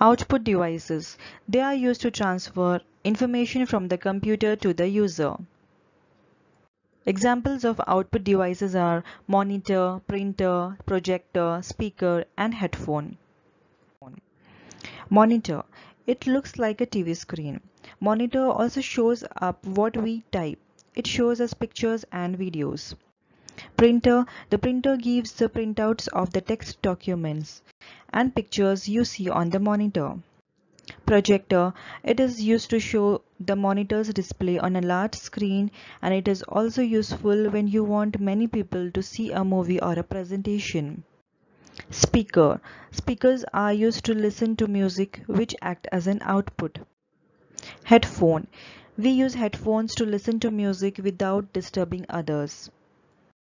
Output devices. They are used to transfer information from the computer to the user. Examples of output devices are monitor, printer, projector, speaker, and headphone. Monitor. It looks like a TV screen. Monitor also shows up what we type. It shows us pictures and videos. Printer. The printer gives the printouts of the text documents and pictures you see on the monitor. Projector. It is used to show the monitor's display on a large screen, and it is also useful when you want many people to see a movie or a presentation. Speaker. Speakers are used to listen to music, which act as an output. Headphone. We use headphones to listen to music without disturbing others.